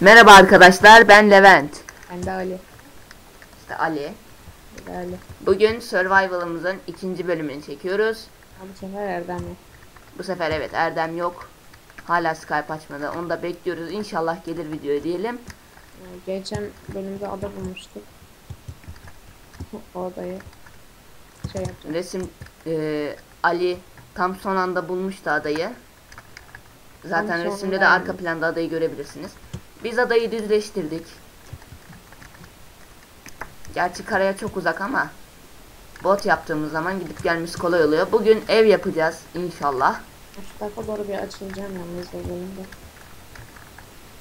Merhaba arkadaşlar, ben Levent. Ben de Ali. İşte Ali. Ben de Ali. Bugün Survival'ımızın 2. bölümünü çekiyoruz. Bu sefer Erdem yok. Bu sefer evet, Erdem yok. Hala Skype açmadı. Onu da bekliyoruz. İnşallah gelir video diyelim. Geçen bölümde ada bulmuştuk. O adayı şey yapacağım. Resim Ali tam son anda bulmuştu adayı. Zaten resimde de arka planda adayı görebilirsiniz. Biz adayı düzleştirdik. Gerçi karaya çok uzak ama bot yaptığımız zaman gidip gelmesi kolay oluyor. Bugün ev yapacağız inşallah. Şu tarafa doğru bir açılacağım yalnız o bölümde.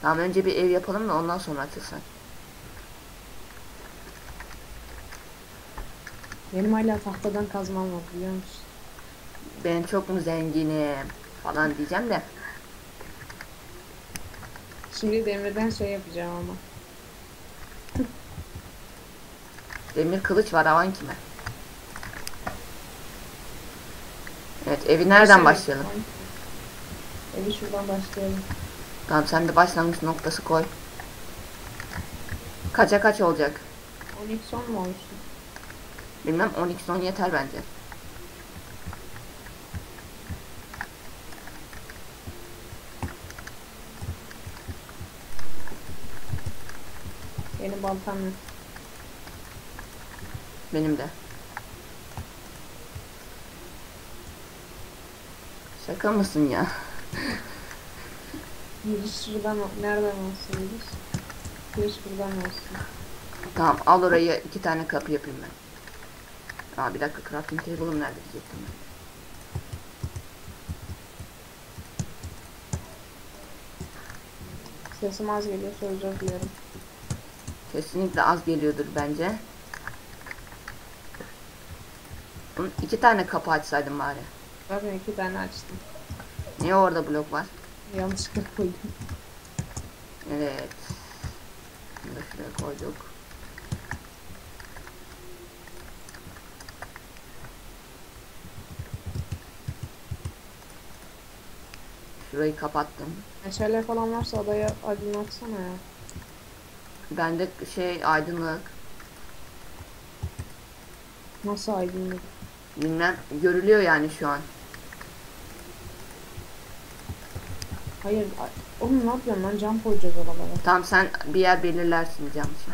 Tamam, önce bir ev yapalım da ondan sonra açılsın. Benim hala tahtadan kazmam var, biliyor musun? Ben çok mu zenginim falan diyeceğim de. Şimdi demirden şey yapacağım ama. Demir kılıç var, avan kime? Evet, evi nereden başlayalım? Evi şuradan başlayalım. Tamam, sen de başlangıç noktası koy. Kaça kaç olacak? 12-10 mu olsun? Bilmem, 12-10 yeter bence. Benim baltam yok. Benim de. Şaka mısın ya? Giriş şuradan, nereden olsun giriş? Giriş buradan olsun. Tamam, al oraya 2 tane kapı yapayım ben. Aa, bir dakika, crafting table'ım nerede diyecektim ben. Sesim az geliyor, soracak diyorum. Kesinlikle az geliyordur bence. Bunun 2 tane kapı açsaydım bari. Zaten 2 tane açtım. Niye orada blok var? Yanlışlıkla koydum. Evet. Bunu da şuraya koyduk. Şurayı kapattım. Meşale falan varsa adaya aydınlatsana ya. Bende şey aydınlık. Nasıl aydınlık? Bilmem, görülüyor yani şu an. Hayır oğlum, ne yapıyorum lan, cam koyacağız oralara. Tamam, sen bir yer belirlersin cam için.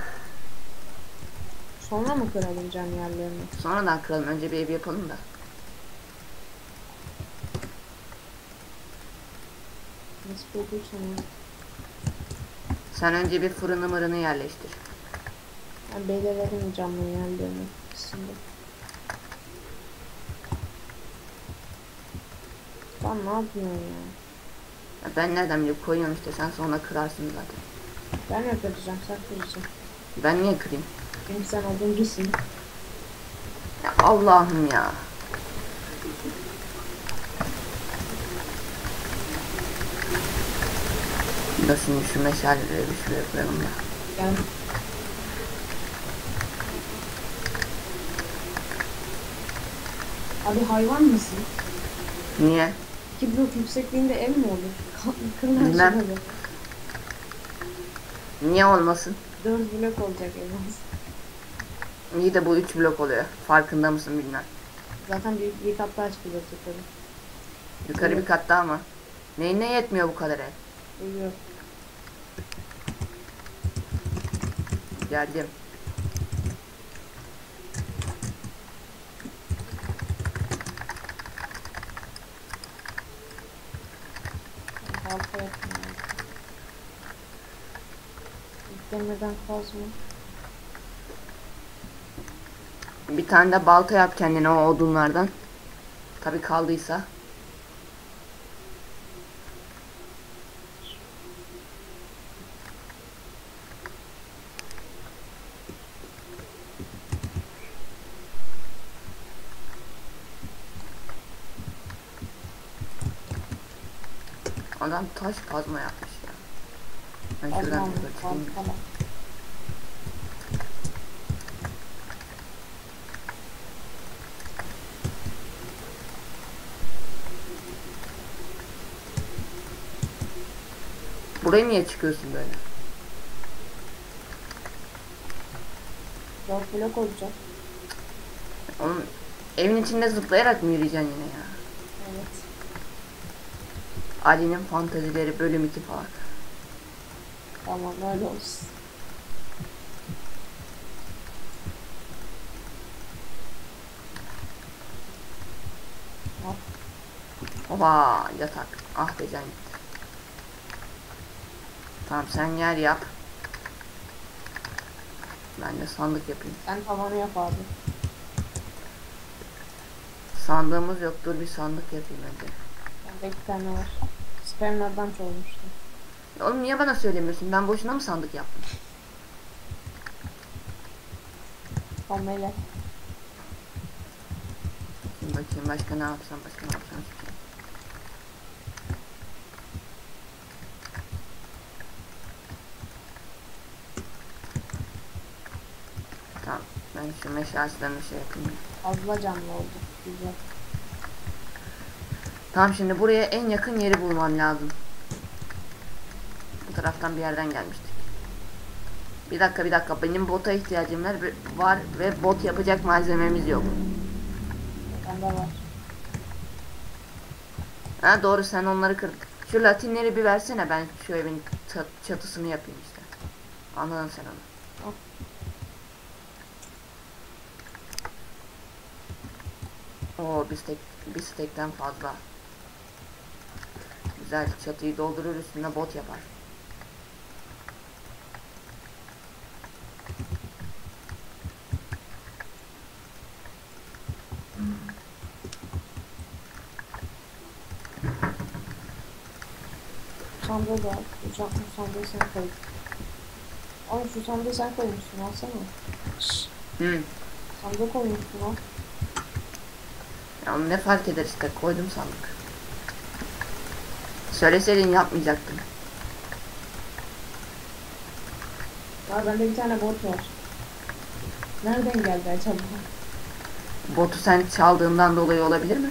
Sonra mı kıralım cam yerlerini? Sonradan kıralım, önce bir ev yapalım da. Nasıl olursa ya. Sen önce bir fırını mırını yerleştir. Ben belirlerim camlı yerlerini. Şimdi. Lan ne yapıyorsun ya? Ben nereden bileyim, koyuyorum işte, sen sonra kırarsın zaten. Ben ne kıracağım, sen kıracaksın. Ben niye kırayım? Benim sen oduncusun. Ya Allah'ım ya. Da şimdi şu meşaleleri bir şuraya koyalım da. Gel. Abi hayvan mısın? Niye? 2 blok yüksekliğinde ev mi olur? Kırlar şurada. Niye olmasın? 4 blok olacak ev. İyi de bu 3 blok oluyor. Farkında mısın bilmem. Zaten bir kat daha çıkacak yukarı. Yukarı evet. Bir kat daha mı? Neyine yetmiyor bu kadar ev? Yok. Geldim. Demirden kazma. Bir tane de balta yap kendine o odunlardan. Tabi kaldıysa. Adam taş kazma yapmış ya. Ben şuradan bir çıkayım. Buraya niye çıkıyorsun böyle? Blok olacak. Oğlum evin içinde zıplayarak mı yürüyeceksin yine ya? Evet. Ali'nin fantezileri bölüm 2 falan. Tamam öyle olsun. Hop. Oba yatak. Ah be canım. Tamam sen yer yap. Ben de sandık yapayım. Sen tavanı yap abi. Sandığımız yok, dur bir sandık yapayım önce. Bende 2 tane var. Spermlerden çoğulmuştu. Oğlum niye bana söylemiyorsun? Ben boşuna mı sandık yaptım? Tamam öyle. Şimdi bakayım başka ne yapsam, Tamam, ben şu meşe ağaçlarını şey yapayım. Azla canlı oldu, güzel. Tamam şimdi buraya en yakın yeri bulmam lazım. Bu taraftan bir yerden gelmiştik. Bir dakika, benim bota ihtiyacım var ve bot yapacak malzememiz yok. Bende var. Ha doğru, sen onları kırdın. Şu latinleri bir versene, ben şu evin çatısını yapayım işte. Anladın sen onu. Oo bir stekten fazla. Güzel, çatıyı doldurur, üstüne bot yapar. Sandığı da uçak mı, sandığı sen koy. Oğlum şu sandığı sen koymuşsun, alsana. Sandığı koymuşsun lan. Ya ne fark eder işte, koydum sandık. Söyleseydin yapmayacaktım. Var bende bir tane bot var. Nereden geldi acaba? Botu sen çaldığından dolayı olabilir mi?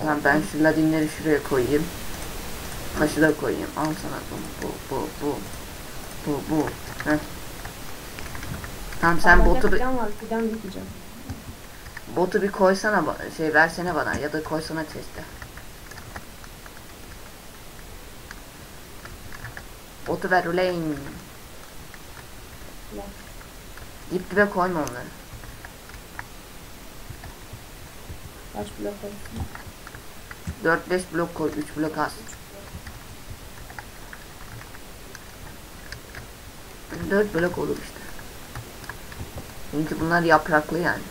Tamam, ben şu ladinleri şuraya koyayım. Taşı da koyayım. Al sana bu. Heh. Tamam sen ama botu bir... Fidan dikeceğim. Botu bir koysana, şey versene bana ya da koysana chest'e. Botu ver uleyin. Dip dibe koyma onları. Kaç blok koydun? 4-5 blok koy, 3 blok az. 4 blok olur işte. Çünkü bunlar yapraklı yani.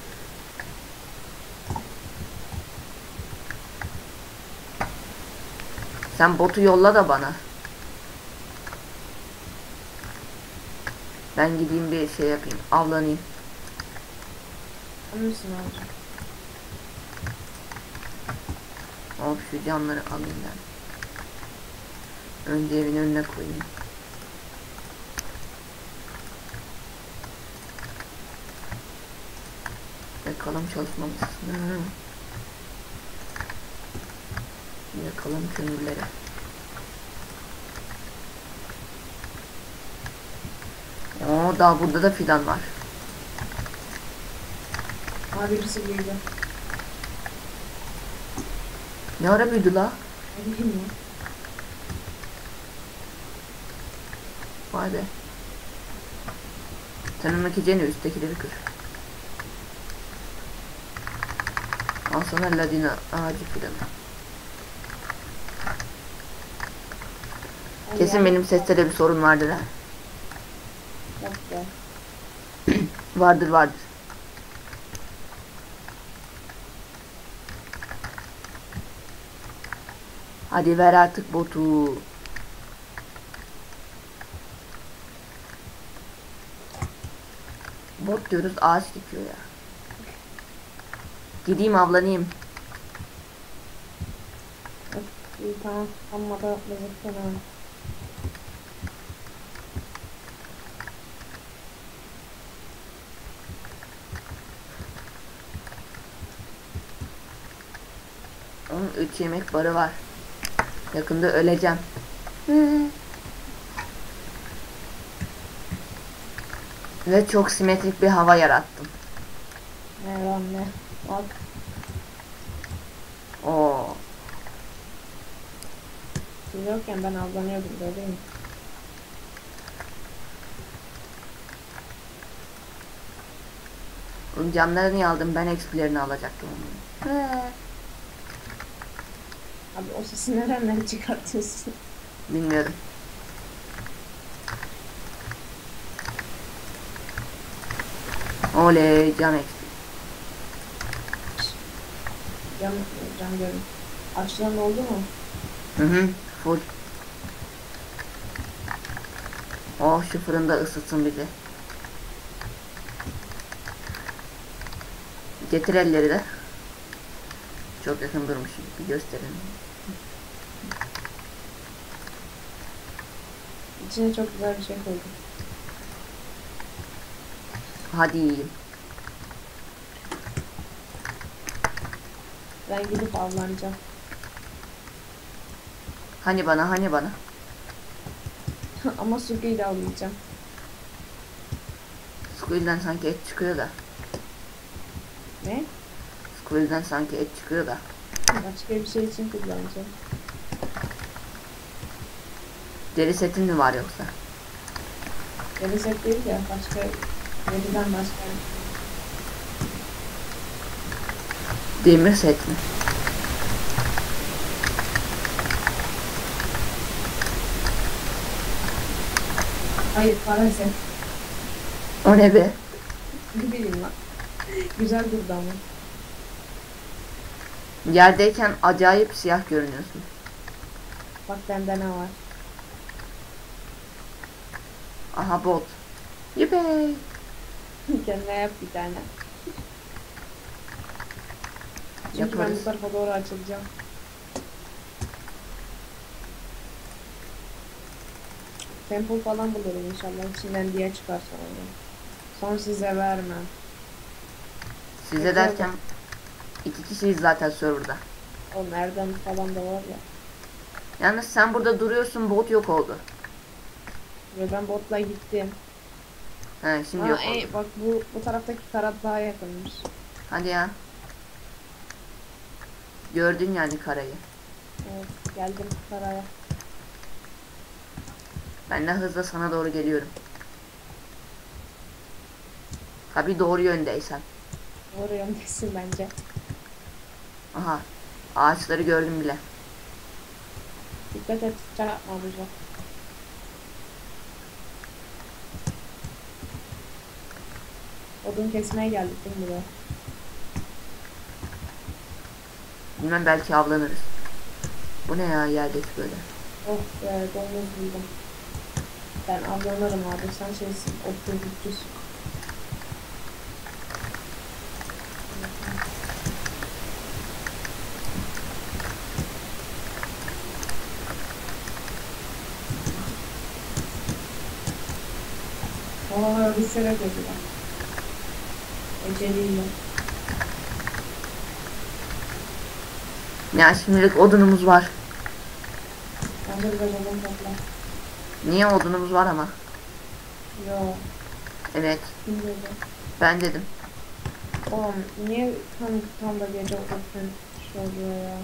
Sen botu yolla da bana. Ben gideyim bir şey yapayım, avlanayım. Anlıyorsun abi. Hop şu camları alayım ben. Önce evin önüne koyayım. Yakalım çalışmamışsın. Yakalım kömürleri. Oo daha burada da fidan var. Abi birisi büyüdü. Ne ara büyüdü la? Vay be. Sen onu keceğine üsttekileri kır. Al sana ladina ağacı fidanı. Kesin benim seste de bir sorun vardır ha. Vardır. Hadi ver artık botu. Bot diyoruz, ağaç dikiyor ya. Gideyim avlanayım. İyi tamam, amma da lezzetli. 3 yemek barı var. Yakında öleceğim. Ve çok simetrik bir hava yarattım. Merhaba anne. Bak. Oo. Siz yokken ben avlanıyordum, değil mi? Oğlum camları niye aldım? Ben XP'lerini alacaktım onları. Abi o sesi nereden çıkartıyorsun? Bilmiyorum. Oley, cam XP. Cam görün. Açılan oldu mu? Hı. Full. Oh, şu fırında ısıtsın bizi. Getir elleri de. Çok yakın durmuşum. Bir gösterin. İçine çok güzel bir şey koydum. Hadi yiyeyim. Ben gidip avlanacağım. Hani bana. Ama sukuyla avlayacağım. Sukuyla sanki et çıkıyor da. Ne? Squirrel'den sanki et çıkıyor da. Başka bir şey için kullanacağım. Deri setin mi var yoksa? Deri set değil ya, başka deriden başka. Demir set mi? Hayır, para set. O ne be? Ne bileyim lan. Güzel durdu ama. Yerdeyken acayip siyah görünüyorsun. Bak bende ne var. Aha bot. Yipey. Kendine yap bir tane. Çünkü yaparız. Ben bu tarafa doğru açılacağım. Temple falan bulurum inşallah. İçinden diye çıkar sonra. Son size vermem. Size derken iki kişiyiz zaten serverda. O nereden falan da var ya. Yalnız sen burada duruyorsun, bot yok oldu. Ve ben botla gittim. He şimdi yok oldu. Bak bu taraftaki kara daha yakınmış. Hadi ya. Gördün yani karayı. Evet geldim karaya. Ben de hızla sana doğru geliyorum. Tabi doğru yöndeysen. Oraya mısın bence? Aha, ağaçları gördüm bile. Dikkat et, çarpma olacak. Odun kesmeye geldik değil mi buraya? Bilmem, belki avlanırız. Bu ne ya, yerdeki böyle? Oh be, domuz buldum. Ben avlanırım abi, sen şeysin, otuz güçlüsün. Ooo bir sene dediler. Eceliyle. Ya şimdilik odunumuz var. Ben de biraz odun toplar. Niye odunumuz var ama? Yoo. Evet. Kim dedi? Ben dedim. Oğlum niye tam da gece odun şey oluyor ya?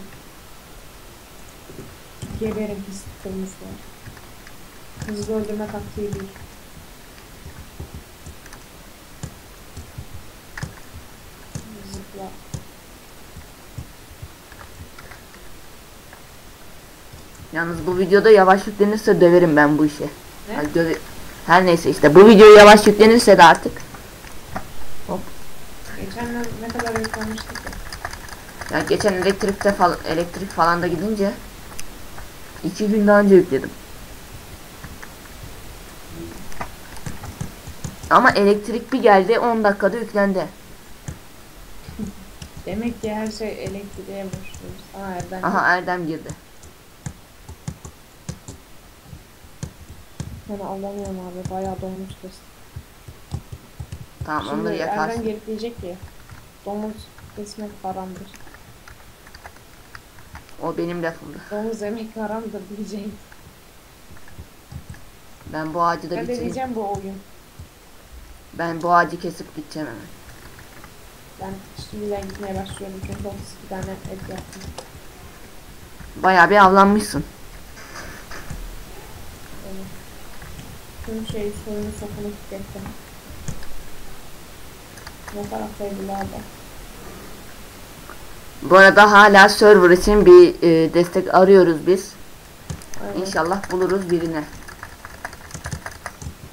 Geberim pisliğimiz var. Hızlı öldürme taktiği değil. Yalnız bu videoda yavaş yüklenirse döverim ben bu işe. Ne? Her neyse işte bu video yavaş yüklenirse de artık. Hop. Geçen ne kadar yüklenmiştik ya? Ya geçen elektrik falan da gidince 2 gün daha önce yükledim. Ama elektrik bir geldi 10 dakikada yüklendi. Demek ki her şey elektriğe boşluyoruz. Aa Erdem. Aha Erdem girdi. Ben avlamıyorum abi, bayağı domuz kesin. Tamam şimdi onları yakarsın. Şimdi Erdem gelip diyecek ki domuz kesmek haramdır. O benim lafımdı. Domuz yemek haramdır diyeceğim. Ben bu ağacı da bitireyim. Ben diyeceğim bu oyun. Ben bu ağacı kesip gideceğim hemen. Ben şimdiden gitmeye başlıyorum. Çünkü domuz bir tane et yaptım. Bayağı bir avlanmışsın. Evet. Tüm şey sorunu sokunu tükettim. Bu taraftaydı galiba. Bu arada hala server için bir destek arıyoruz biz. Aynen. İnşallah buluruz birine.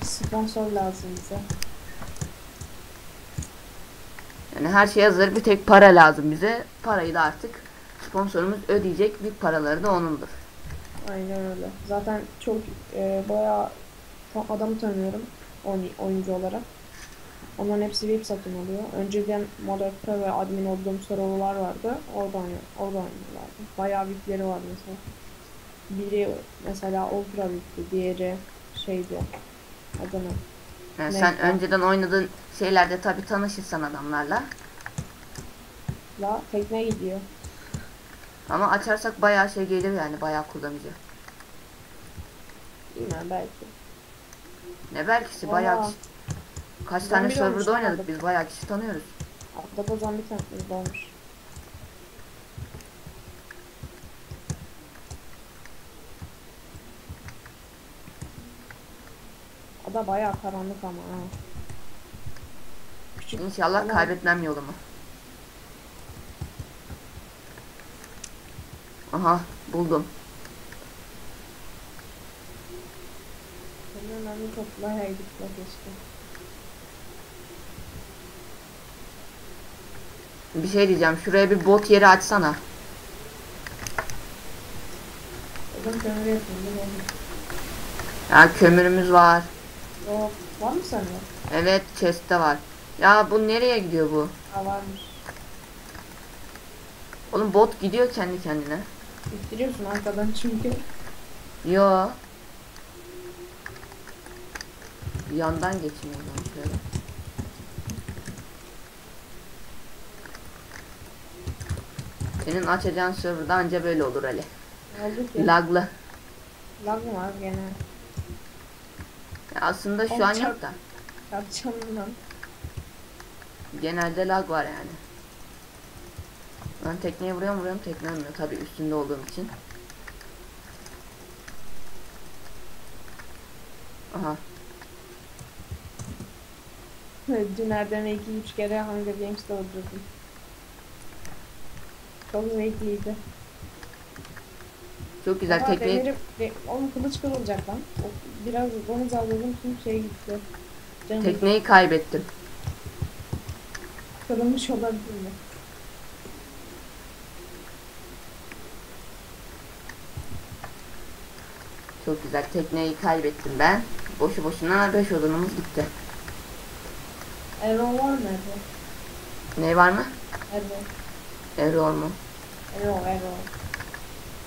Sponsor lazım bize. Yani her şey hazır, bir tek para lazım bize. Parayı da artık sponsorumuz ödeyecek, bir paraları da onundur. Aynen öyle. Zaten çok bayağı adam tanıyorum oyuncu olarak. Onların hepsi VIP satın alıyor. Önceden moderatör ve admin olduğum sorular vardı. Oradan oynuyorlardı. Bayağı VIP'leri vardı mesela. Biri mesela Ultra VIP'ti, diğeri şeydi. Adını. Yani sen önceden oynadığın şeylerde tabii tanışırsan adamlarla. La tekne gidiyor. Ama açarsak bayağı şey gelir yani, bayağı kullanıcı. Bilmem, belki. Ne belkisi, bayağı kişi. Kaç zombi tane serverda oynadık biz, bayağı kişi tanıyoruz. Altta da zombi tankları olmuş. O da bayağı karanlık ama ha. Küçük. İnşallah ama... kaybetmem yolumu. Aha, buldum. Bunun önemi topla, her gitme keşke. Bir şey diyeceğim, şuraya bir bot yeri açsana. Ya kömürümüz var. O, var mı sende? Evet, chest'te var. Ya bu nereye gidiyor bu? Ha, varmış. Oğlum bot gidiyor kendi kendine. İttiriyorsun arkadan çünkü. Yo. Yandan geçmiyor ben şöyle. Senin açacağın server'da anca böyle olur Ali. Laglı. Lag mı var gene? Ya aslında şu an yok da. Yapacağım lan. Genelde lag var yani. Ben tekneye vuruyorum tekne ölmüyor tabi üstünde olduğum için. Aha. Dün Erdem'e 2-3 kere Hunger Games'de öldürdüm. Çok zevkliydi. Çok güzel. Ama tekne... demirim, onun kılıç kırılacak lan. Biraz onu zavladım, tüm şey gitti. Canım tekneyi gitti. Kaybettim. Kırılmış olabilir mi? Çok güzel, tekneyi kaybettim ben. Boşu boşuna 5 odunumuz gitti. Error var mı? Ne var mı? Error. Error mu? Error.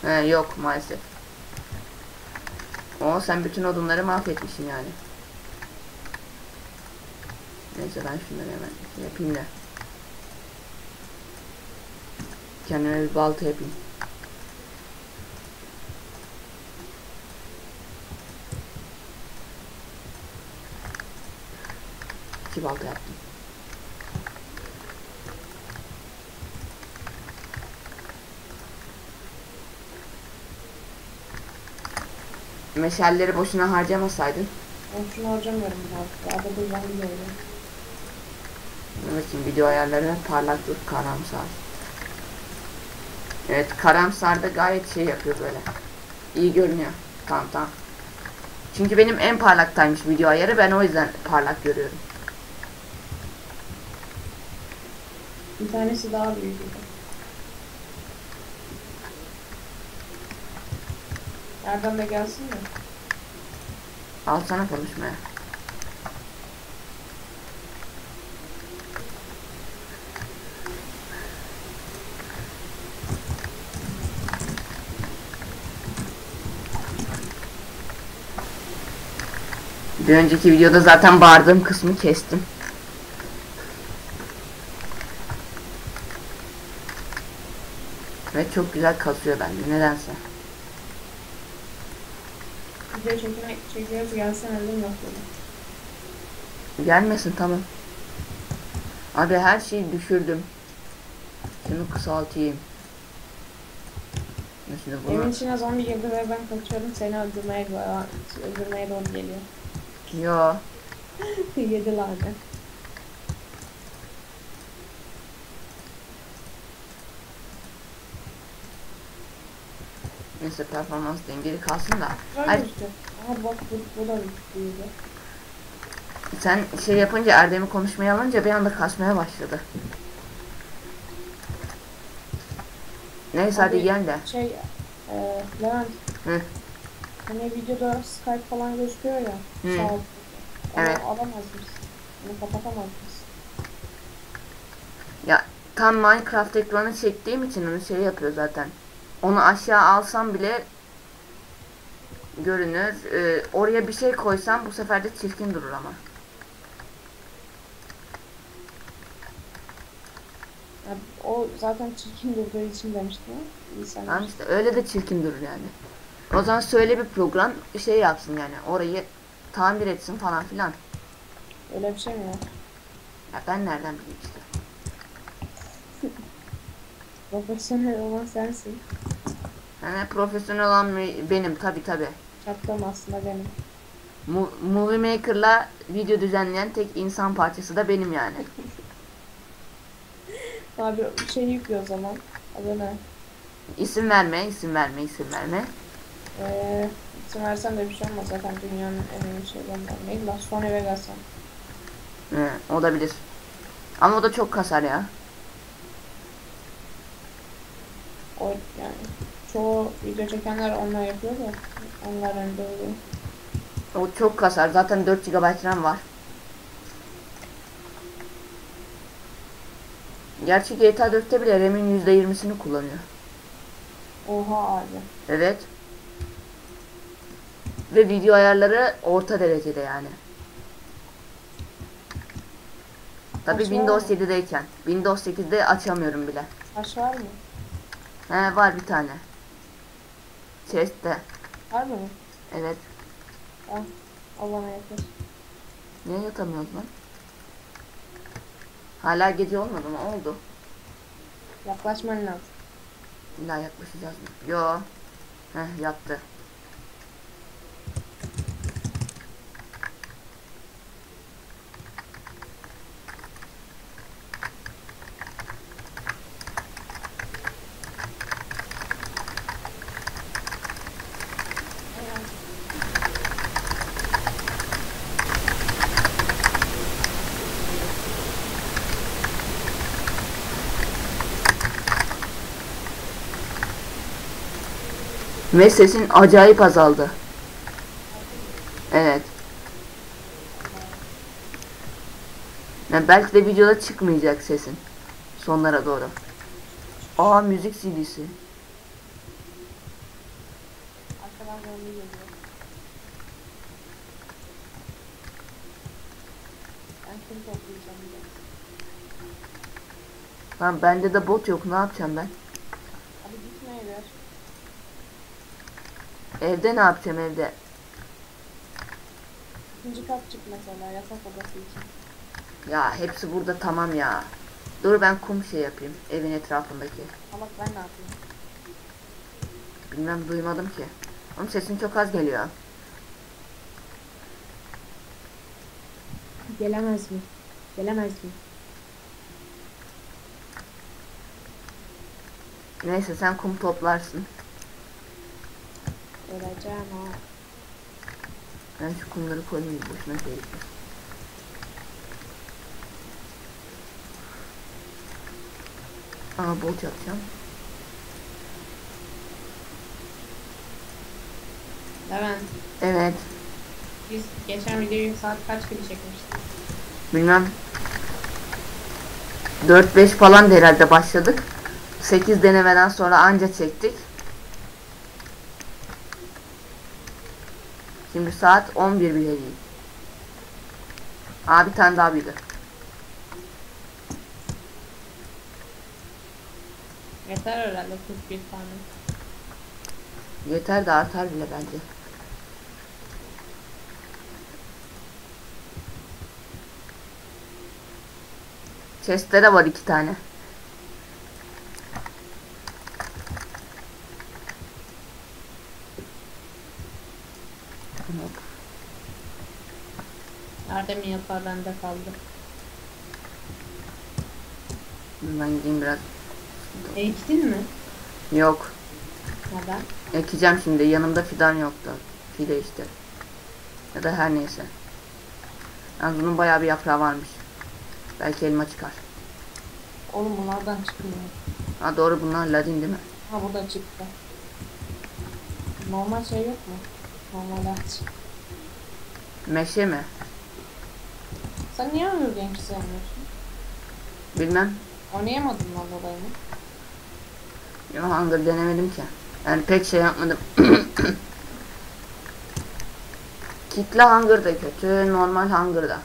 He, yok maalesef. Oo, sen bütün odunları mahvetmişsin yani. Neyse ben şunları hemen yapayım da. Kendime bir balta yapayım. İki balta yaptım. Meşalleri boşuna harcamasaydın. Boşuna harcamıyorum artık. Adada yanmıyorum. Evet, şimdi video ayarları parlaklık karamsar. Evet, karamsarda gayet şey yapıyor böyle. İyi görünüyor. Tamam. Çünkü benim en parlaktaymış video ayarı. Ben o yüzden parlak görüyorum. Bir tanesi daha büyük. Erdem de gelsin mi? Alsana konuşmaya. Bir önceki videoda zaten bağırdığım kısmı kestim. Ve çok güzel kasıyor bende nedense. Video çekiyoruz, gelsen öldüm lafladım. Gelmesin, tamam. Abi her şeyi düşürdüm. Şunu kısaltayım. Evin içine zombi girdi ve ben kaçıyorum, seni öldürmeye doğru geliyor. Yoo. Yediler de. Neyse, performans dengeli kalsın da. Hayır. Aha bak bu da büyüdü. Sen şey yapınca, Erdem'i konuşmaya alınca bir anda kaçmaya başladı. Neyse abi, hadi gel de. Şey, Levent. Hı. Hani videoda Skype falan gözüküyor ya. Hı. Sağ ol. Evet. Alamaz mısın? Bunu kapatamaz mısın? Ya tam Minecraft ekranı çektiğim için onu şey yapıyor zaten. Onu aşağı alsam bile görünür. Oraya bir şey koysam bu sefer de çirkin durur ama. Ya, o zaten çirkin durduğu için demiştim. Tamam işte, öyle de çirkin durur yani. O zaman söyle bir program şey yapsın yani, orayı tamir etsin falan filan. Öyle bir şey mi var? Ya ben nereden bileyim işte. Profesyonel olan sensin. Yani profesyonel olan benim, tabi. Çaktım aslında benim. Movie Maker'la video düzenleyen tek insan parçası da benim yani. Abi şey yüklüyor o zaman. Adı ne? İsim verme. İsim versen de bir şey olmaz zaten, dünyanın en önemli şeylerinden değil. Daha sonra eve gelsen. O da bilir. Ama o da çok kasar ya. O yani çoğu video çekenler onlar yapıyor da onlar önde oluyor. O çok kasar zaten, 4 GB RAM var. Gerçi GTA 4'te bile RAM'in %20'sini kullanıyor. Oha abi. Evet. Ve video ayarları orta derecede yani. Tabii Windows 7'deyken. Windows 8'de açamıyorum bile. Aşağı var mı? He var bir tane. Chest'te. Var mı? Evet. Ah, Allah'ına yatır. Niye yatamıyorsun lan? Hala gece olmadı mı? Oldu. Yaklaşman lazım. İlla yaklaşacağız mı? Yo. Heh, yattı. Ve sesin acayip azaldı. Evet. Yani belki de videoda çıkmayacak sesin. Sonlara doğru. Aa, müzik CD'si. Lan bende de bot yok, ne yapacağım ben? Evde ne yapacağım evde? 2. kat çık mesela, yatak odası için. Ya hepsi burada, tamam ya. Dur ben kum şey yapayım, evin etrafındaki. Ama ben ne yapayım? Bilmem, duymadım ki. Ama sesin çok az geliyor. Gelemez mi? Gelemez mi? Neyse sen kum toplarsın. Öleceğim ha. Ben şu kumları koymayayım, boşuna gelip. Aa, bot yapacağım. Levent. Evet. Biz geçen videoyu saat kaç gibi çekmiştik? Bilmem. 4-5 falan da herhalde başladık. 8 denemeden sonra anca çektik. Şimdi saat 11 bile değil. Aa, bir tane daha büyüdü. Yeter herhalde 41 tane. Yeter de artar bile bence. Chest'lere var 2 tane. Nerede mi yapar, bende kaldı. Ben gideyim biraz. Ektin mi? Yok. Neden? Ekeceğim şimdi, yanımda fidan yoktu. Fide işte. Ya da her neyse. Yani bunun bayağı bir yaprağı varmış. Belki elma çıkar. Oğlum bunlardan çıkmıyor. Ha doğru, bunlar ladin değil mi? Ha bu da çıktı. Normal şey yok mu? Normal ağaç. Meşe mi? Sen niye ömür genç sevmiyorsun? Bilmem. Oynayamadın mı odayı mı? Yok, Hunger denemedim ki. Yani pek şey yapmadım. Kitle Hunger da kötü, normal Hunger da.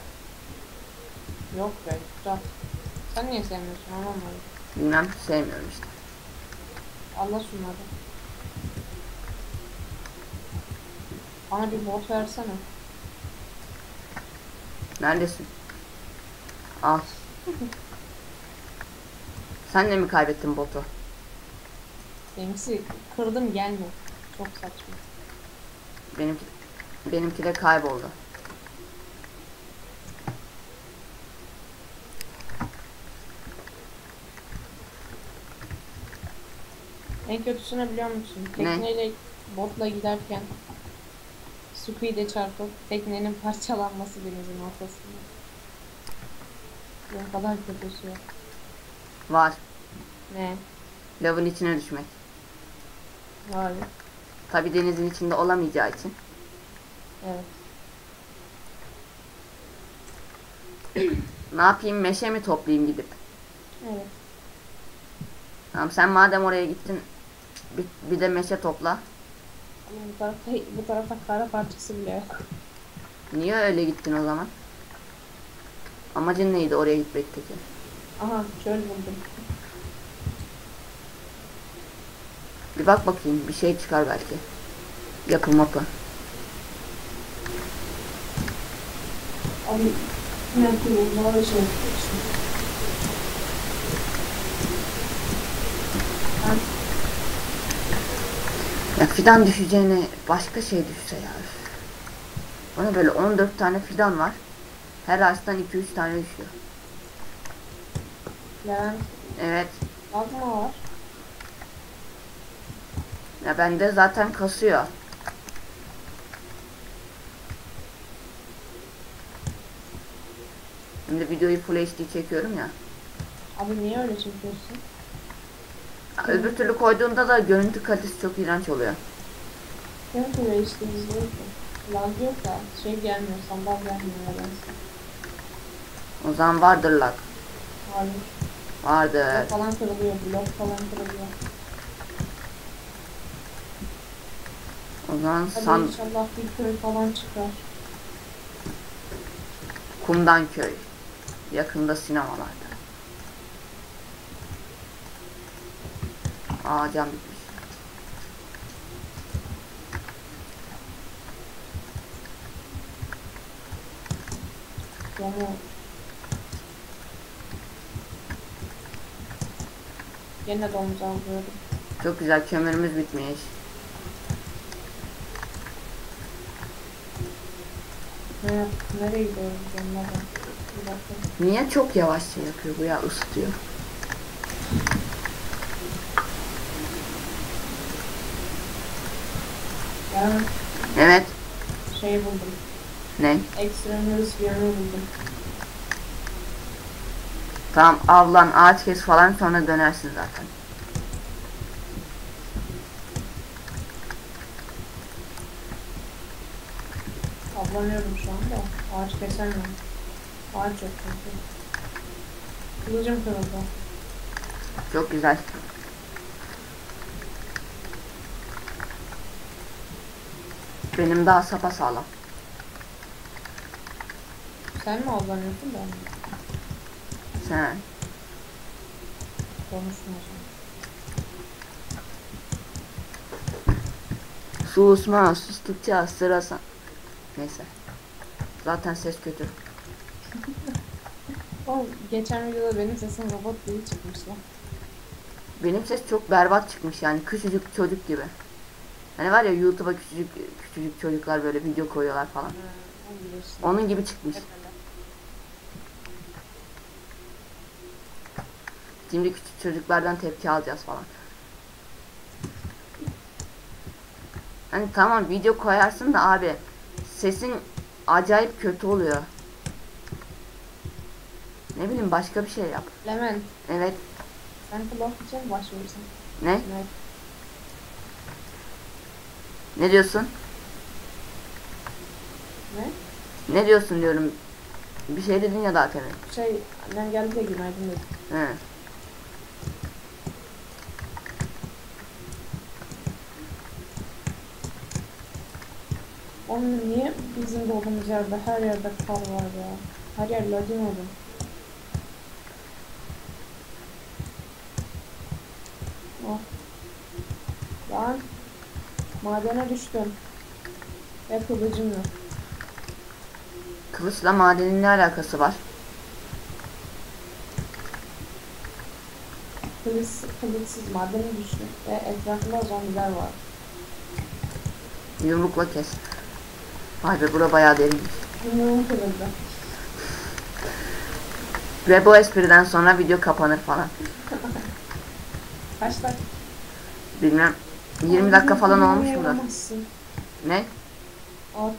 Yok be, güzel. Sen niye sevmiyorsun, anlamadım. Bilmem, sevmiyorum işte. Allah şunları. Bana bir bot versene. Neredesin? Al. Sen de mi kaybettin botu? Benimki kırdım, gelmiyor. Çok saçma. Benimki de kayboldu. En kötüsünü biliyor musun? Tekneyle, botla giderken Squid'e çarpıp teknenin parçalanması denizin ortasında. Ne kadar kötüsü yok. Var. Ne? Lavın içine düşmek. Var. Tabi denizin içinde olamayacağı için. Evet. Ne yapayım, meşe mi toplayayım gidip? Evet. Tamam, sen madem oraya gittin bir de meşe topla. Bu tarafta kara parçası bile yok. Niye öyle gittin o zaman? Amacın neydi oraya gitmekteki? Aha, çöl buldum. Bir bak bakayım, bir şey çıkar belki. Yapı mapı. Abi, ne yapayım? Bana şey yapıyorsun. Ya fidan düşeceğine başka şey düşse ya. Ona böyle 14 tane fidan var. Her ağaçtan 2-3 tane düşüyor. Levent. Evet. Az mı var? Ya bende zaten kasıyor. Şimdi videoyu Full HD çekiyorum ya. Abi niye öyle çekiyorsun? Öbür türlü koyduğunda da görüntü kalitesi çok iğrenç oluyor. Görüntü ve işte izliyorsun. Lag yok da şey gelmiyor, sandal gelmiyor. O zaman vardır lag. Hayır. Vardır. Blok falan kırılıyor, blok falan kırılıyor. O zaman sandal... İnşallah bir köy falan çıkar. Kumdan köy. Yakında sinemalar. Aa, cam bitmiş. Yine domuz aldım. Çok güzel, kömürümüz bitmiş. Ne? Nereye gidiyoruz? Niye çok yavaşça yapıyor bu ya, ısıtıyor. Evet. Şey buldum. Ne? Ekstremörüz bir yerini buldum. Tamam, avlan, ağaç kes falan, sonra dönersin zaten. Avlanıyorum şu anda. Ağaç kesemem. Ağaç yok çünkü. Kılıcım kırıldı. Çok güzel. Benim daha sapasağlam. Sen mi avlanıyorsun da? Sen. Konuşma. Susma, sustukça sırasa. Neyse. Zaten ses kötü. O geçen videoda benim sesim robot diye çıkmış lan. Benim ses çok berbat çıkmış yani, küçücük çocuk gibi. Hani var ya YouTube'a küçücük çocuklar böyle video koyuyorlar falan. Onun gibi çıkmış. Şimdi küçük çocuklardan tepki alacağız falan. Hani tamam video koyarsın da abi sesin acayip kötü oluyor. Ne bileyim, başka bir şey yap. Levent. Evet. Sen kulaklıkça mı başvuruyorsun? Ne? Evet. Ne diyorsun? Ne? Ne diyorsun diyorum. Bir şey dedin ya daha temin. Şey, ben geldi de günaydın dedim. He. Onun niye bizim doğduğumuz yerde her yerde kar var ya? Her yer lacın oldu. Oh. Ben madene düştüm. Ve kılıcım yok. Kılıçla madenin ne alakası var? Kılıçsız madene düştüm ve etrafında zombiler var. Yumrukla kes. Vay be, bura bayağı derinmiş. Yumruğum kırıldı. Ve bu espriden sonra video kapanır falan. Kaç dakika? Bilmem. 20 dakika falan olmuş mudur? Ne? At.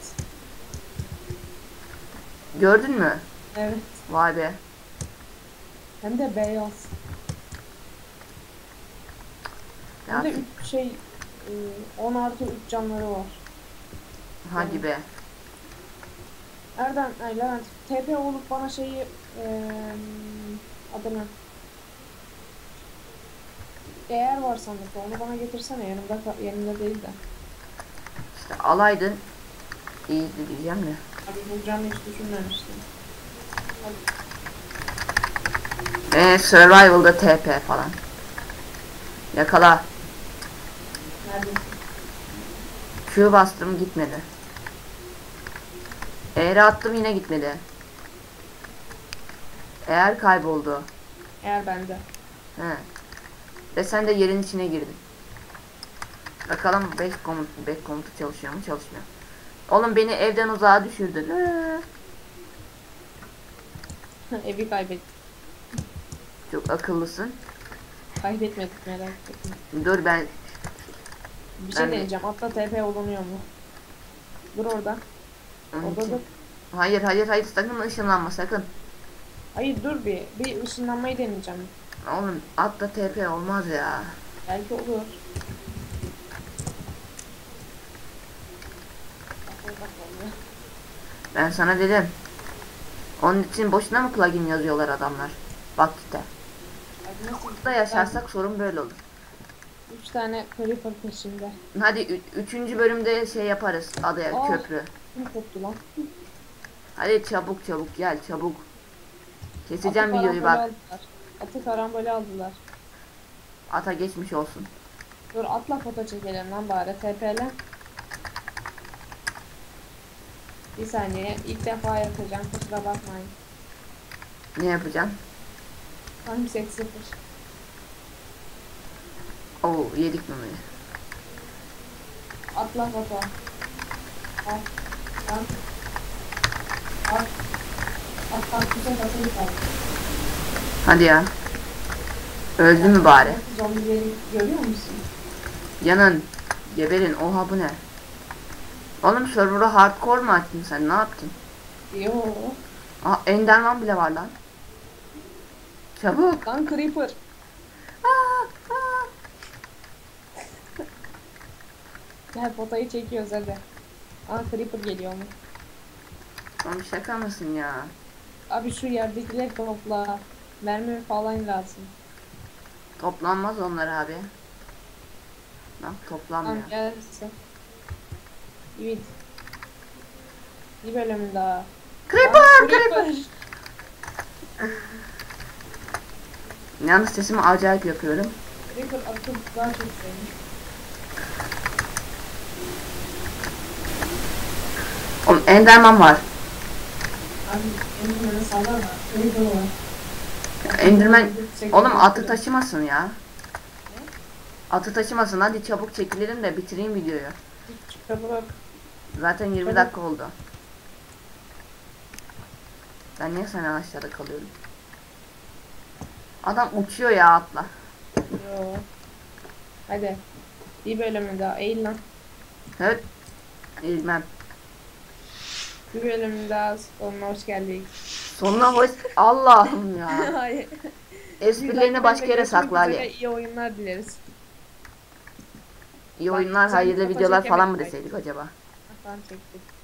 Gördün mü? Evet. Vay be. Hem de beyaz. Hem de 3 şey 10 artı 3 canları var. Hadi be. Erden, ay Levent, TP olup bana şeyi adını eğer var sandıkta, onu bana getirsene, yanımda değil de. İşte alaydın iyi diyeceğim ya. Abi bulacağını hiç düşünmemiştim. Survival'da TP falan. Yakala. Nerede? Q bastım, gitmedi. Eğer attım, yine gitmedi. Eğer kayboldu. Eğer bende. He. Ve sen de yerin içine girdin. Bakalım back komutu çalışıyor mu? Çalışmıyor. Oğlum beni evden uzağa düşürdün. Evi kaybettim. Çok akıllısın. Kaybetmedik, merak etme. Dur ben... Bir şey deneyeceğim. Atla TP olunuyor mu? Dur orada. Orada dur. Hayır hayır hayır, sakın ışınlanma sakın. Hayır dur bir ışınlanmayı deneyeceğim. Oğlum atla TP olmaz ya. Belki olur. Ben sana dedim. Onun için boşuna mı plugin yazıyorlar adamlar? Bak işte. Burada yaşarsak sorun böyle olur. 3 tane creeper peşinde. Hadi 3. bölümde şey yaparız, adaya köprü. Kim koptu lan? Hadi çabuk gel çabuk. Keseceğim videoyu bak. Aldılar. Atı karambole aldılar. Ata geçmiş olsun. Dur atla foto çekelim lan bari, TP'le. Bir saniye, ilk defa yapacağım, kusura bakmayın. Ne yapacağım? Hangi 8-0? Oo, yedik numarayı. Atla baba. At. At. At. At. At. Hadi ya. Öldü mü bari? Zombileri görüyor musun? Yanın. Geberin. Oha bu ne? Oğlum server'ı hardcore mu açtın sen? Ne yaptın? Yoo. Aa, Enderman bile var lan. Çabuk. Lan creeper. Gel potayı çekiyoruz hadi. Aa creeper geliyor mu? Oğlum şaka mısın ya? Abi şu yerdekileri topla. Mermi falan lazım. Toplanmaz onlar abi. Bak toplanmıyor. Tamam gelsin. Evet. Bir bölüm daha. Creeper! Yalnız sesimi acayip yapıyorum. Creeper atıp daha çok sevmiş. Enderman var. Enderman. Oğlum atı taşımasın ya. Atı taşımasın, hadi çabuk çekilelim de bitireyim videoyu. Zaten 20 dakika oldu. Ben niye sen ağaçlarda kalıyorum? Adam uçuyor ya atla. Yo. Hadi. Bir bölümü daha eğil lan. Evet. Eğilmem. Bir bölümü daha sonuna hoş geldik. Sonuna hoş... Allah'ım ya. Hayır. Esprilerini başka yere sakla Ali. İyi oyunlar dileriz. İyi oyunlar, hayırlı videolar falan mı deseydik acaba? Tamam, çektik.